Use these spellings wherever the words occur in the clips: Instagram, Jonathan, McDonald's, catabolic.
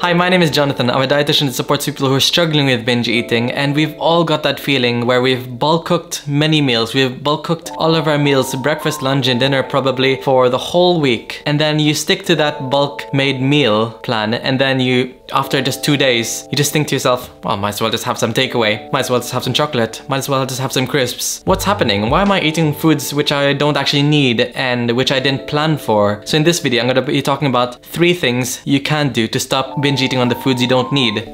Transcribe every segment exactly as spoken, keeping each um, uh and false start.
Hi, my name is Jonathan. I'm a dietitian that supports people who are struggling with binge eating, and we've all got that feeling where we've bulk cooked many meals. We've bulk cooked all of our meals, breakfast, lunch, and dinner probably for the whole week. And then you stick to that bulk made meal plan, and then you, after just two days, you just think to yourself, well, might as well just have some takeaway. Might as well just have some chocolate. Might as well just have some crisps. What's happening? Why am I eating foods which I don't actually need and which I didn't plan for? So in this video, I'm going to be talking about three things you can do to stop binge binge eating on the foods you don't need.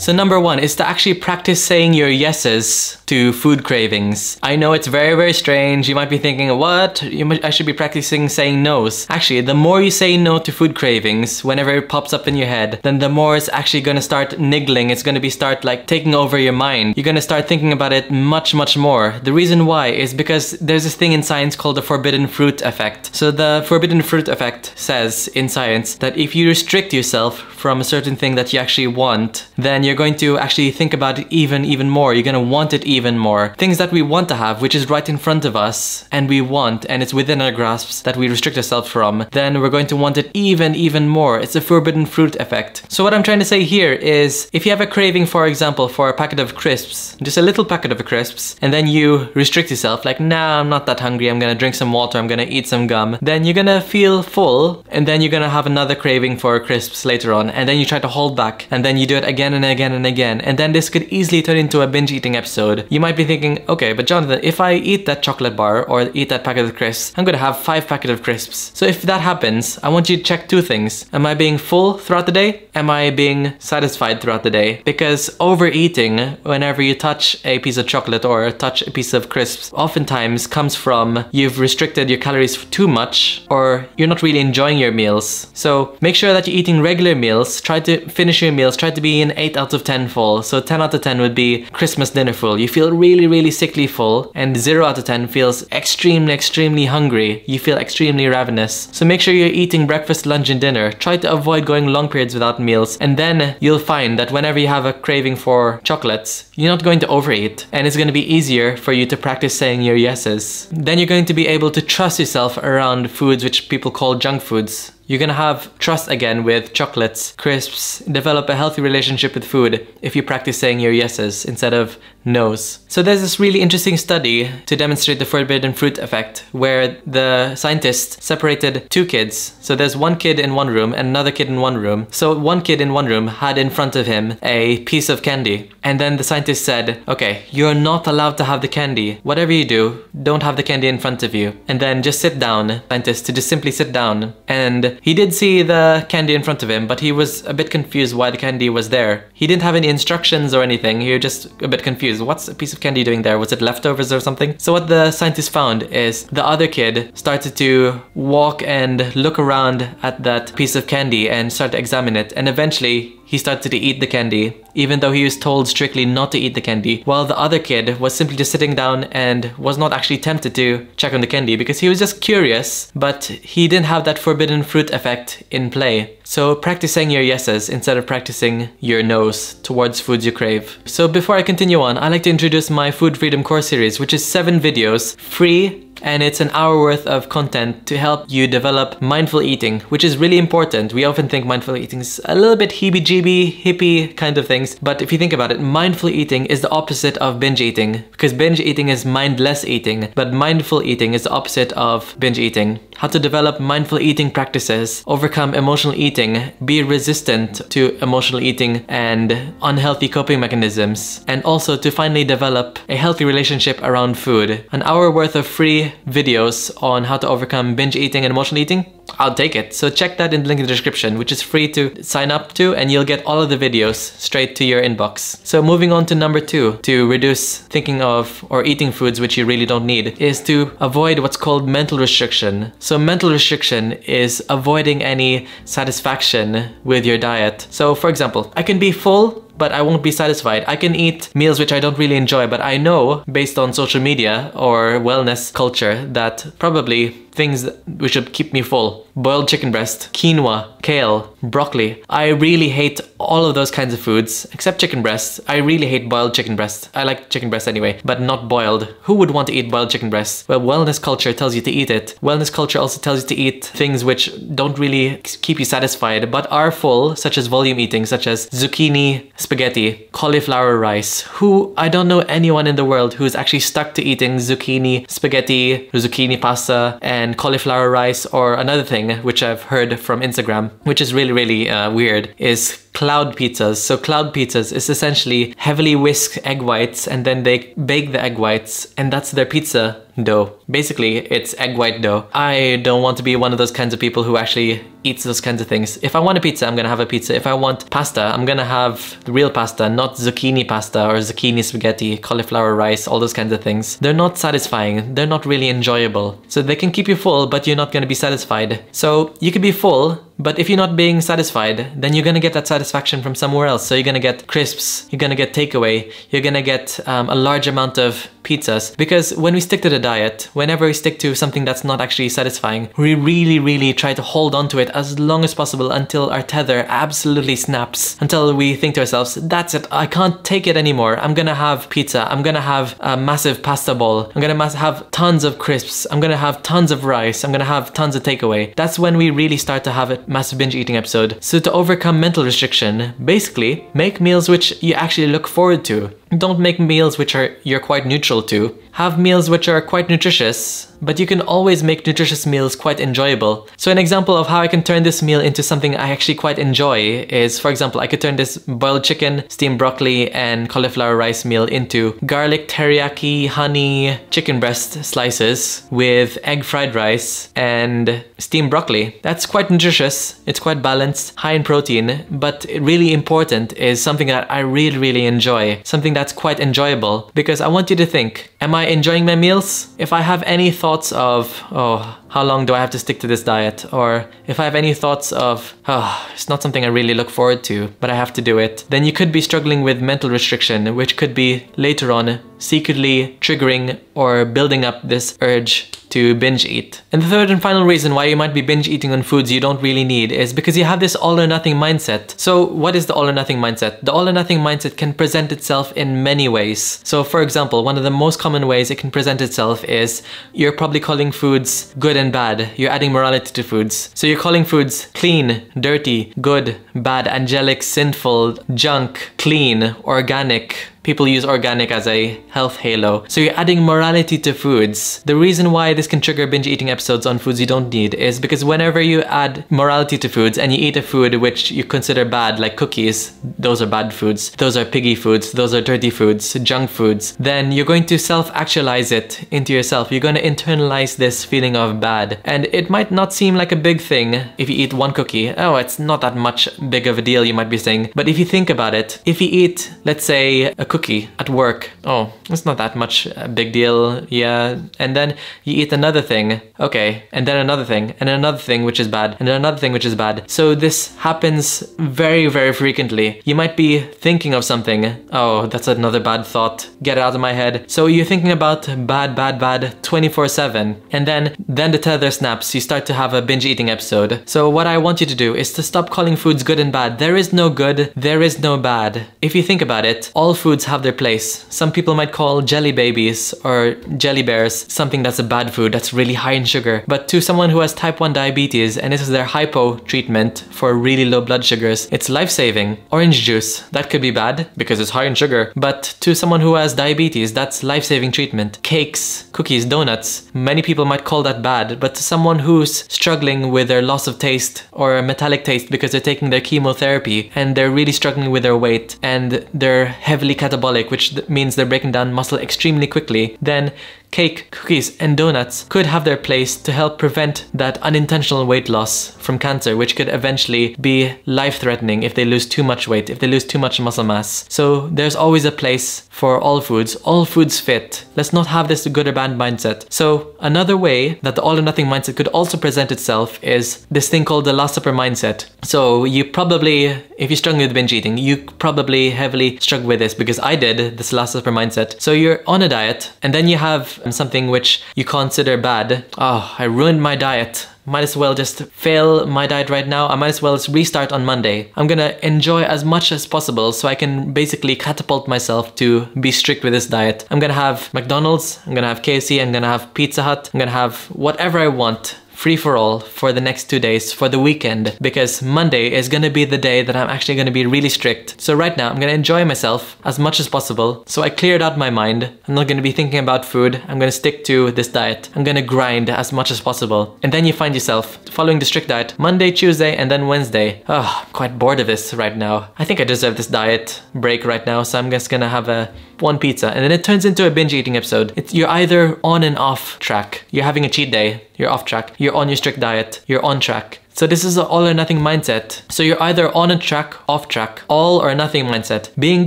So number one is to actually practice saying your yeses to food cravings. I know it's very, very strange. You might be thinking, what? You might, I should be practicing saying no's. Actually, the more you say no to food cravings, whenever it pops up in your head, then the more it's actually gonna start niggling. It's gonna be start like taking over your mind. You're gonna start thinking about it much, much more. The reason why is because there's this thing in science called the forbidden fruit effect. So the forbidden fruit effect says in science that if you restrict yourself from a certain thing that you actually want, then you're going to actually think about it even even more. You're going to want it even more. Things that we want to have, which is right in front of us, and we want, and it's within our grasps that we restrict ourselves from, then we're going to want it even even more. It's a forbidden fruit effect. So what I'm trying to say here is, if you have a craving, for example, for a packet of crisps, just a little packet of crisps, and then you restrict yourself, like, nah, I'm not that hungry, I'm going to drink some water, I'm going to eat some gum, then you're going to feel full, and then you're going to have another craving for crisps later on, and then you try to hold back, and then you do it again and again and again, and then this could easily turn into a binge eating episode. You might be thinking, okay, but Jonathan, if I eat that chocolate bar or eat that packet of crisps, I'm gonna have five packets of crisps. So if that happens, I want you to check two things. Am I being full throughout the day? Am I being satisfied throughout the day? Because overeating, whenever you touch a piece of chocolate or touch a piece of crisps, oftentimes comes from you've restricted your calories too much, or you're not really enjoying your meals. So make sure that you're eating regular meals. Try to finish your meals. Try to be an eight out of ten full. So ten out of ten would be Christmas dinner full. You feel really, really sickly full, and zero out of ten feels extremely, extremely hungry. You feel extremely ravenous. So make sure you're eating breakfast, lunch, and dinner. Try to avoid going long periods without meals, and then you'll find that whenever you have a craving for chocolates, you're not going to overeat, and it's going to be easier for you to practice saying your yeses. Then you're going to be able to trust yourself around foods which people call junk foods. You're gonna have trust again with chocolates, crisps, develop a healthy relationship with food if you practice saying your yeses instead of no's. So there's this really interesting study to demonstrate the forbidden fruit effect, where the scientists separated two kids. So there's one kid in one room and another kid in one room. So one kid in one room had in front of him a piece of candy. And then the scientist said, okay, you're not allowed to have the candy. Whatever you do, don't have the candy in front of you. And then just sit down, scientist, to just simply sit down. And he did see the candy in front of him, but he was a bit confused why the candy was there. He didn't have any instructions or anything. He was just a bit confused. What's a piece of candy doing there? Was it leftovers or something? So what the scientist found is the other kid started to walk and look around at that piece of candy and start to examine it. And eventually, he started to eat the candy, even though he was told strictly not to eat the candy, while the other kid was simply just sitting down and was not actually tempted to check on the candy because he was just curious, but he didn't have that forbidden fruit effect in play. So practicing your yeses instead of practicing your no's towards foods you crave. So before I continue on, I'd like to introduce my Food Freedom course series, which is seven videos, free, and it's an hour worth of content to help you develop mindful eating, which is really important. We often think mindful eating is a little bit heebie-jeebie, hippie kind of things, but if you think about it, mindful eating is the opposite of binge eating, because binge eating is mindless eating, but mindful eating is the opposite of binge eating. How to develop mindful eating practices, overcome emotional eating, be resistant to emotional eating and unhealthy coping mechanisms, and also to finally develop a healthy relationship around food. An hour worth of free videos on how to overcome binge eating and emotional eating, I'll take it. So check that in the link in the description, which is free to sign up to, and you'll get all of the videos straight to your inbox. So moving on to number two, to reduce thinking of or eating foods which you really don't need, is to avoid what's called mental restriction. So mental restriction is avoiding any satisfaction with your diet. So for example, I can be full, but I won't be satisfied. I can eat meals which I don't really enjoy, but I know based on social media or wellness culture that probably things which would keep me full. Boiled chicken breast, quinoa, kale, broccoli. I really hate all of those kinds of foods, except chicken breast. I really hate boiled chicken breast. I like chicken breast anyway, but not boiled. Who would want to eat boiled chicken breast? Well, wellness culture tells you to eat it. Wellness culture also tells you to eat things which don't really keep you satisfied, but are full, such as volume eating, such as zucchini, spaghetti, cauliflower rice. Who, I don't know anyone in the world who's actually stuck to eating zucchini, spaghetti, zucchini pasta, and cauliflower rice, or another thing, which I've heard from Instagram, which is really, really uh, weird, is cloud pizzas. So cloud pizzas is essentially heavily whisked egg whites, and then they bake the egg whites, and that's their pizza dough. Basically, it's egg white dough. I don't want to be one of those kinds of people who actually eats those kinds of things. If I want a pizza, I'm gonna have a pizza. If I want pasta, I'm gonna have the real pasta, not zucchini pasta or zucchini spaghetti, cauliflower rice, all those kinds of things. They're not satisfying. They're not really enjoyable. So they can keep you full, but you're not gonna be satisfied. So you could be full, but if you're not being satisfied, then you're gonna get that satisfaction from somewhere else. So you're gonna get crisps, you're gonna get takeaway, you're gonna get um, a large amount of pizzas. Because when we stick to the diet, whenever we stick to something that's not actually satisfying, we really, really try to hold on to it as long as possible until our tether absolutely snaps. Until we think to ourselves, that's it, I can't take it anymore. I'm gonna have pizza, I'm gonna have a massive pasta bowl, I'm gonna have tons of crisps, I'm gonna have tons of rice, I'm gonna have tons of takeaway. That's when we really start to have it. Massive binge eating episode. So to overcome mental restriction, basically make meals which you actually look forward to. Don't make meals which are you're quite neutral to. Have meals which are quite nutritious, but you can always make nutritious meals quite enjoyable. So an example of how I can turn this meal into something I actually quite enjoy is, for example, I could turn this boiled chicken, steamed broccoli, and cauliflower rice meal into garlic teriyaki honey chicken breast slices with egg fried rice and steamed broccoli. That's quite nutritious, it's quite balanced, high in protein, but really important is something that I really, really enjoy. Something that that's quite enjoyable, because I want you to think, am I enjoying my meals? If I have any thoughts of, oh, how long do I have to stick to this diet? Or if I have any thoughts of, oh, it's not something I really look forward to, but I have to do it, then you could be struggling with mental restriction, which could be later on secretly triggering or building up this urge to binge eat. And the third and final reason why you might be binge eating on foods you don't really need is because you have this all or nothing mindset. So what is the all or nothing mindset? The all or nothing mindset can present itself in many ways. So for example, one of the most common ways it can present itself is you're probably calling foods good and bad. You're adding morality to foods. So you're calling foods clean, dirty, good, bad, angelic, sinful, junk, clean, organic. People use organic as a health halo. So you're adding morality to foods. The reason why this can trigger binge eating episodes on foods you don't need is because whenever you add morality to foods and you eat a food which you consider bad, like cookies, those are bad foods, those are piggy foods, those are dirty foods, junk foods, then you're going to self-actualize it into yourself. You're going to internalize this feeling of bad. And it might not seem like a big thing if you eat one cookie. Oh, it's not that much big of a deal, you might be saying. But if you think about it, if you eat, let's say, a cookie cookie at work. Oh, it's not that much a big deal. Yeah. And then you eat another thing. Okay. And then another thing. And another thing which is bad. And then another thing which is bad. So this happens very, very frequently. You might be thinking of something. Oh, that's another bad thought. Get it out of my head. So you're thinking about bad, bad, bad twenty-four seven. And then, then the tether snaps. You start to have a binge eating episode. So what I want you to do is to stop calling foods good and bad. There is no good. There is no bad. If you think about it, all foods have their place. Some people might call jelly babies or jelly bears something that's a bad food, that's really high in sugar. But to someone who has type one diabetes and this is their hypo treatment for really low blood sugars, it's life-saving. Orange juice, that could be bad because it's high in sugar. But to someone who has diabetes, that's life-saving treatment. Cakes, cookies, donuts, many people might call that bad. But to someone who's struggling with their loss of taste or metallic taste because they're taking their chemotherapy and they're really struggling with their weight and they're heavily catabolic, which means they're breaking down muscle extremely quickly, then cake, cookies, and donuts could have their place to help prevent that unintentional weight loss from cancer, which could eventually be life-threatening if they lose too much weight, if they lose too much muscle mass. So there's always a place for all foods. All foods fit. Let's not have this good or bad mindset. So another way that the all or nothing mindset could also present itself is this thing called the Last Supper mindset. So you probably, if you're struggling with binge eating, you probably heavily struggle with this because I did this Last Supper mindset. So you're on a diet and then you have yourself something which you consider bad. Oh, I ruined my diet. Might as well just fail my diet right now. I might as well just restart on Monday. I'm gonna enjoy as much as possible so I can basically catapult myself to be strict with this diet. I'm gonna have McDonald's, I'm gonna have K F C, I'm gonna have Pizza Hut, I'm gonna have whatever I want. Free for all for the next two days for the weekend, because Monday is gonna be the day that I'm actually gonna be really strict. So right now I'm gonna enjoy myself as much as possible. So I cleared out my mind. I'm not gonna be thinking about food. I'm gonna stick to this diet. I'm gonna grind as much as possible. And then you find yourself following the strict diet Monday, Tuesday, and then Wednesday. Oh, I'm quite bored of this right now. I think I deserve this diet break right now, so I'm just gonna have a one pizza, and then it turns into a binge eating episode. It's, you're either on and off track. You're having a cheat day, you're off track. You're on your strict diet, you're on track. So this is an all or nothing mindset. So you're either on a track, off track, all or nothing mindset. Being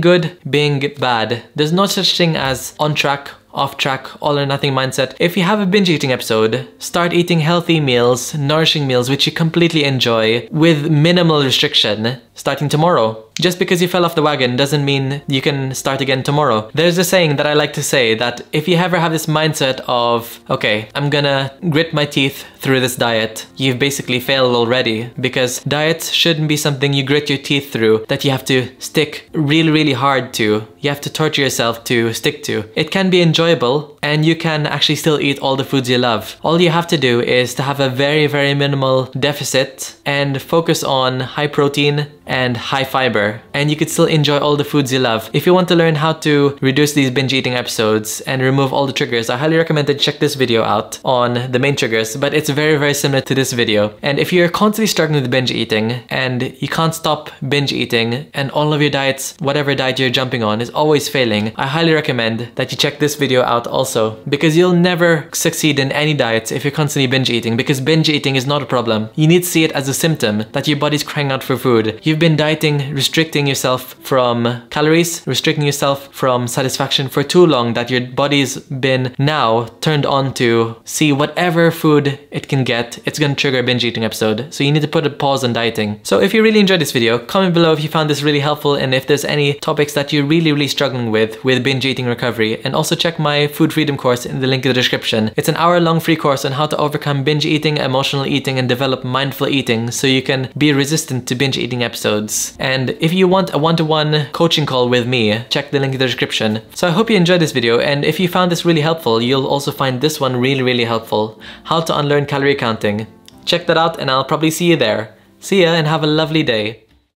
good, being bad. There's no such thing as on track, off track, all or nothing mindset. If you have a binge eating episode, start eating healthy meals, nourishing meals, which you completely enjoy with minimal restriction starting tomorrow. Just because you fell off the wagon doesn't mean you can start again tomorrow. There's a saying that I like to say that if you ever have this mindset of, okay, I'm gonna grit my teeth through this diet, you've basically failed already, because diets shouldn't be something you grit your teeth through, that you have to stick really, really hard to. You have to torture yourself to stick to. It can be enjoyable and you can actually still eat all the foods you love. All you have to do is to have a very, very minimal deficit and focus on high protein and high fiber, and you could still enjoy all the foods you love. If you want to learn how to reduce these binge eating episodes and remove all the triggers, I highly recommend that you check this video out on the main triggers, but it's very, very similar to this video. And if you're constantly struggling with binge eating and you can't stop binge eating and all of your diets, whatever diet you're jumping on, is always failing, I highly recommend that you check this video out also, because you'll never succeed in any diets if you're constantly binge eating, because binge eating is not a problem. You need to see it as a symptom that your body's crying out for food. You You've been dieting, restricting yourself from calories, restricting yourself from satisfaction for too long, that your body's been now turned on to see whatever food it can get. It's gonna trigger a binge eating episode. So you need to put a pause on dieting. So if you really enjoyed this video, comment below if you found this really helpful and if there's any topics that you're really, really struggling with, with binge eating recovery. And also check my food freedom course in the link in the description. It's an hour long free course on how to overcome binge eating, emotional eating, and develop mindful eating so you can be resistant to binge eating episodes. And if you want a one-to-one coaching call with me, check the link in the description. So I hope you enjoyed this video, and if you found this really helpful, you'll also find this one really, really helpful. How to unlearn calorie counting. Check that out and I'll probably see you there. See ya and have a lovely day.